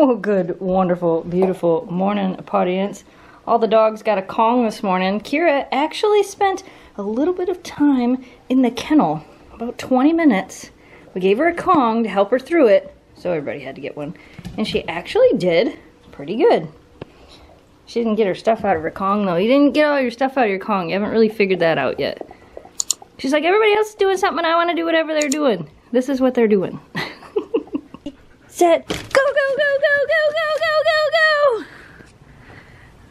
Oh, good, wonderful, beautiful morning, audience. All the dogs got a Kong this morning. Kira actually spent a little bit of time in the kennel, about 20 minutes. We gave her a Kong to help her through it, so everybody had to get one. And she actually did pretty good. She didn't get her stuff out of her Kong, though. You didn't get all your stuff out of your Kong. You haven't really figured that out yet. She's like, everybody else is doing something, and I want to do whatever they're doing. This is what they're doing. Set, go, go, go, go, go, go, go, go, go!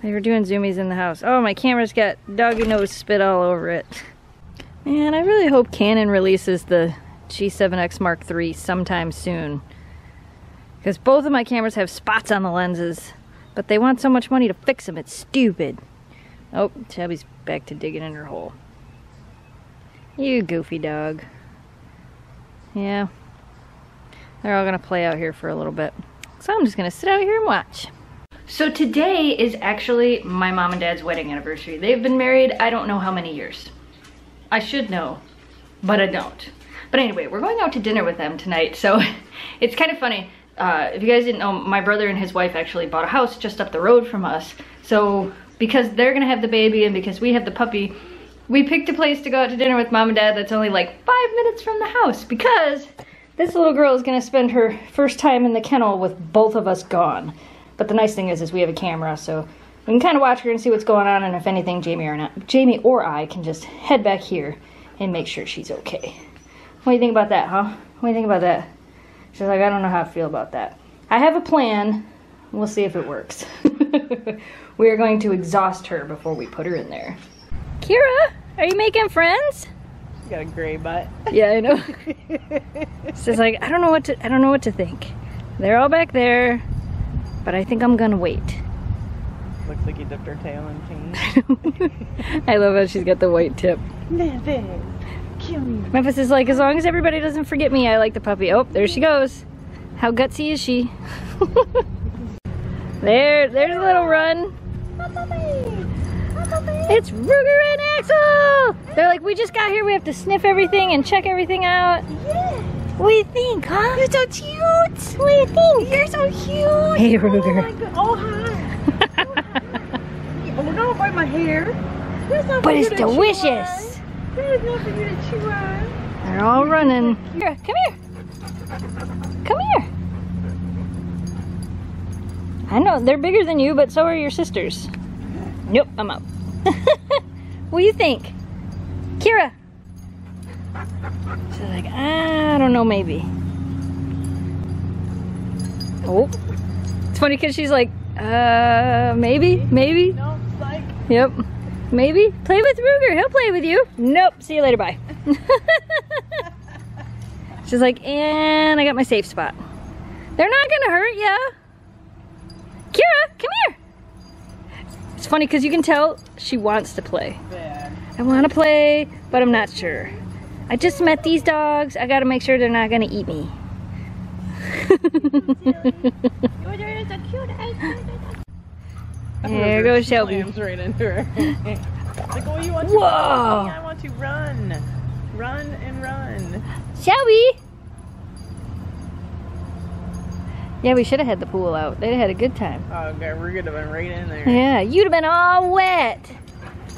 They were doing zoomies in the house. Oh, my camera's got doggy nose spit all over it. Man, I really hope Canon releases the G7 X Mark III sometime soon. Because both of my cameras have spots on the lenses. But they want so much money to fix them, it's stupid. Oh, Chubby's back to digging in her hole. You goofy dog. Yeah. They're all gonna play out here for a little bit. So I'm just gonna sit out here and watch. So today is actually my mom and dad's wedding anniversary. They've been married, I don't know how many years. I should know, but I don't. But anyway, we're going out to dinner with them tonight, so it's kind of funny. If you guys didn't know, my brother and his wife actually bought a house just up the road from us. So because they're gonna have the baby and because we have the puppy, we picked a place to go out to dinner with mom and dad that's only like 5 minutes from the house, because this little girl is gonna spend her first time in the kennel with both of us gone. But the nice thing is we have a camera, so we can kind of watch her and see what's going on, and if anything, Jamie or I can just head back here and make sure she's okay. What do you think about that, huh? What do you think about that? She's like, I don't know how I feel about that. I have a plan. We'll see if it works. We are going to exhaust her before we put her in there. Kira, are you making friends? You got a gray butt. Yeah, I know. She's like, I don't know what to think. They're all back there, but I think I'm gonna wait. Looks like you dipped her tail in paint. I love how she's got the white tip. Memphis, kill me. Memphis is like, as long as everybody doesn't forget me, I like the puppy. Oh, there she goes. How gutsy is she? There's a little run. It's Ruger and Axel! They're like, we just got here, we have to sniff everything and check everything out. Yeah. What do you think, huh? You're so cute! What do you think? You're so cute! Hey, Ruger. Oh, my God. Oh, hi. Oh, hi. Oh, don't bite my hair. There's nothing but it's delicious. There's nothing here to chew on. They're all running. Here, come here. Come here. I know, they're bigger than you, but so are your sisters. Nope, I'm out. What do you think? Kira. She's like, I don't know, maybe. Oh. It's funny because she's like, maybe? No, it's like. Yep. Maybe? Play with Ruger, he'll play with you. Nope, see you later, bye. She's like, and I got my safe spot. They're not gonna hurt ya. Kira, come here. It's funny because you can tell she wants to play. Yeah. I want to play, but I'm not sure. I just met these dogs. I gotta make sure they're not gonna eat me. There goes Shelby. Right into her. Like, oh, you want to whoa! Run. I want to run, run and run. Shelby. Yeah, we should have had the pool out. They'd have had a good time. Oh God, we could have been right in there. Yeah, you'd have been all wet.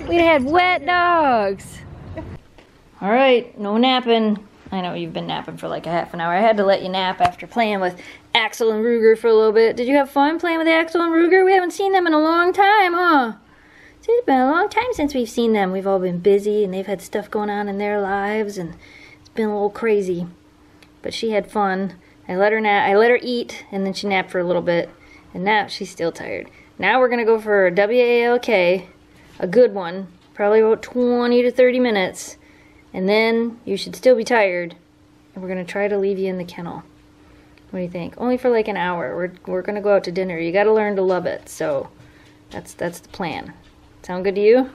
We'd have had wet dogs. All right, no napping. I know you've been napping for like a half an hour. I had to let you nap after playing with Axel and Ruger for a little bit. Did you have fun playing with Axel and Ruger? We haven't seen them in a long time, huh? It's been a long time since we've seen them. We've all been busy and they've had stuff going on in their lives and it's been a little crazy. But she had fun. I let her nap, I let her eat, and then she napped for a little bit. And now she's still tired. Now we're gonna go for a WALK, a good one, probably about 20 to 30 minutes. And then you should still be tired, and we're gonna try to leave you in the kennel. What do you think? Only for like an hour. We're gonna go out to dinner. You gotta learn to love it. So that's the plan. Sound good to you?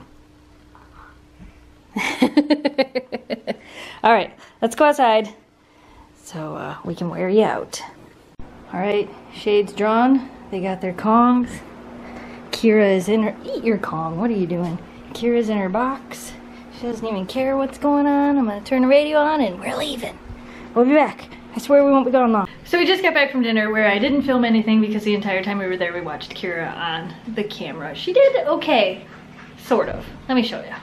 All right, let's go outside so we can wear you out. All right, shades drawn. They got their Kongs. Kira is in her. Eat your Kong. What are you doing? Kira's in her box. She doesn't even care what's going on. I'm gonna turn the radio on and we're leaving. We'll be back. I swear we won't be gone long. So we just got back from dinner where I didn't film anything because the entire time we were there we watched Kira on the camera. She did okay, sort of. Let me show you.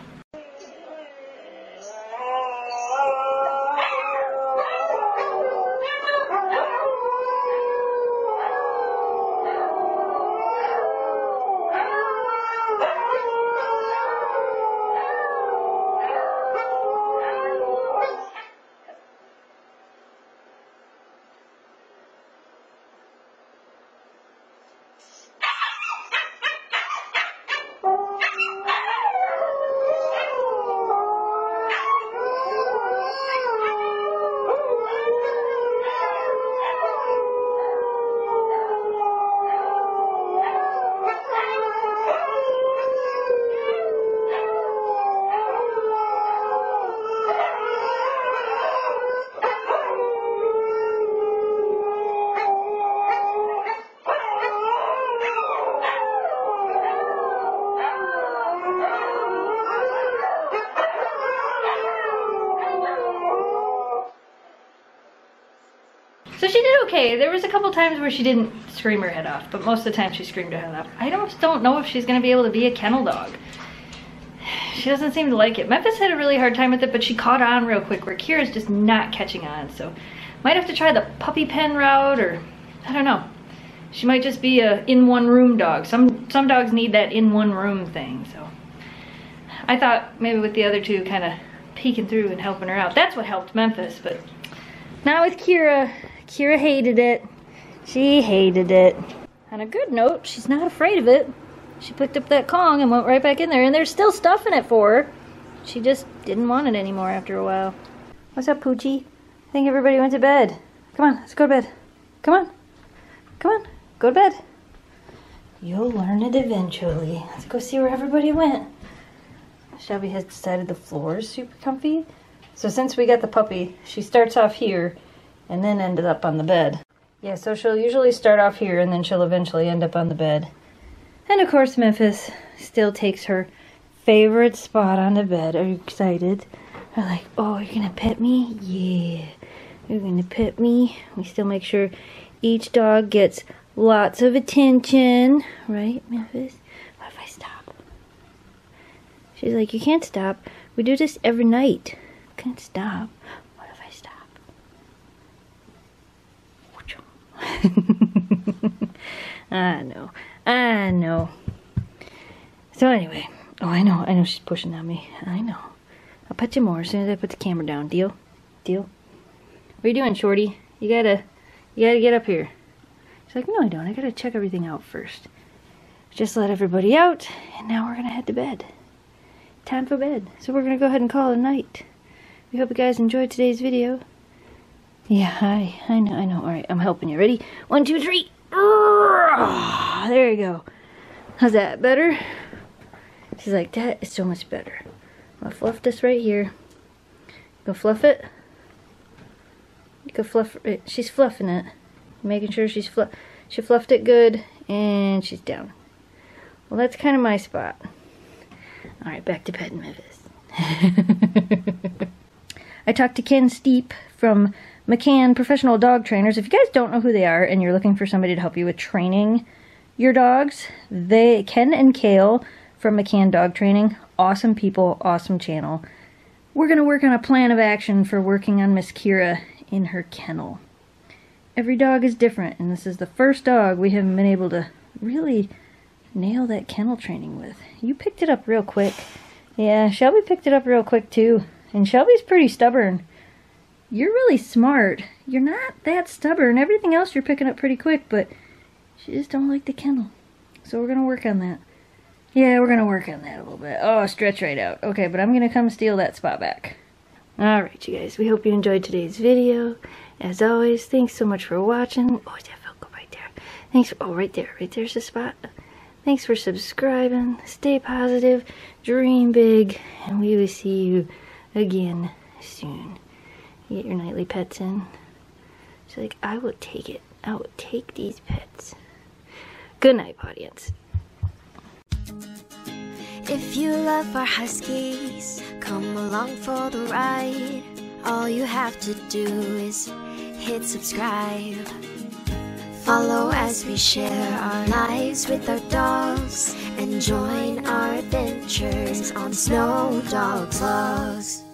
So she did okay. There was a couple times where she didn't scream her head off, but most of the time she screamed her head off. I just don't know if she's gonna be able to be a kennel dog. She doesn't seem to like it. Memphis had a really hard time with it, but she caught on real quick, where Kira's just not catching on, so might have to try the puppy pen route, or I don't know. She might just be a in-one-room dog. Some dogs need that in-one-room thing, so. I thought maybe with the other two kind of peeking through and helping her out. That's what helped Memphis, but not with Kira. Kira hated it. She hated it. On a good note, she's not afraid of it. She picked up that Kong and went right back in there, and there's still stuff in it for her. She just didn't want it anymore after a while. What's up, Poochie? I think everybody went to bed. Come on, let's go to bed. Come on. Come on, go to bed. You'll learn it eventually. Let's go see where everybody went. Shelby has decided the floor is super comfy. So since we got the puppy, she starts off here and then ended up on the bed. Yeah, so she'll usually start off here and then she'll eventually end up on the bed. And of course Memphis still takes her favorite spot on the bed. Are you excited? We're like, oh, you're gonna pet me? Yeah, you're gonna pet me. We still make sure each dog gets lots of attention. Right, Memphis? What if I stop? She's like, you can't stop. We do this every night. Can't stop. I know, I know. So anyway, oh I know she's pushing on me, I know. I'll pet you more as soon as I put the camera down, deal? Deal? What are you doing, Shorty? You gotta get up here. She's like, no I don't, I gotta check everything out first. Just let everybody out, and now we're gonna head to bed. Time for bed, so we're gonna go ahead and call it a night. We hope you guys enjoyed today's video. Yeah, I know, I know. All right, I'm helping you. Ready? 1, 2, 3. Oh, there you go. How's that? Better? She's like, that is so much better. I'm gonna fluff this right here. Go fluff it. You can fluff it. She's fluffing it. Making sure she's she fluffed it good, and she's down. Well, that's kind of my spot. All right, back to bed, Memphis. I talked to Ken Steep from McCann Professional Dog Trainers. If you guys don't know who they are and you're looking for somebody to help you with training your dogs, they, Ken and Kale from McCann Dog Training, awesome people, awesome channel. We're going to work on a plan of action for working on Miss Kira in her kennel. Every dog is different, and this is the first dog we haven't been able to really nail that kennel training with. You picked it up real quick. Yeah, Shelby picked it up real quick too. And Shelby's pretty stubborn. You're really smart. You're not that stubborn. Everything else you're picking up pretty quick, but she just don't like the kennel. So we're going to work on that. Yeah, we're going to work on that a little bit. Oh, stretch right out. Okay, but I'm going to come steal that spot back. All right, you guys. We hope you enjoyed today's video. As always, thanks so much for watching. Oh, that felt good right there. Thanks for, oh, right there. Right there's the spot. Thanks for subscribing. Stay positive. Dream big. And we will see you again soon. You get your nightly pets in. She's like, I will take it. I will take these pets. Good night, audience. If you love our huskies, come along for the ride. All you have to do is hit subscribe. Follow as we share our lives with our dogs and join our adventures on Snow Dogs Vlogs.